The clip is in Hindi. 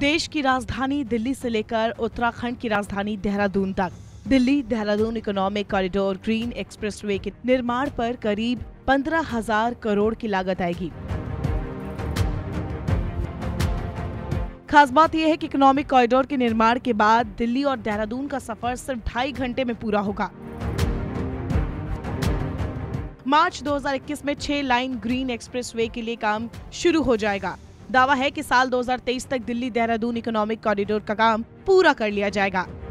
देश की राजधानी दिल्ली से लेकर उत्तराखंड की राजधानी देहरादून तक Delhi Dehradun economic corridor green expressway के निर्माण पर करीब 15,000 करोड़ की लागत आएगी। खास बात यह है कि इकोनॉमिक कॉरिडोर के निर्माण के बाद दिल्ली और देहरादून का सफर सिर्फ 2.5 घंटे में पूरा होगा। मार्च 2021 में 6 लाइन ग्रीन एक्सप्रेसवे के लिए काम शुरू हो जाएगा। दावा है कि साल 2023 तक दिल्ली देहरादून इकोनॉमिक कॉरिडोर का काम पूरा कर लिया जाएगा।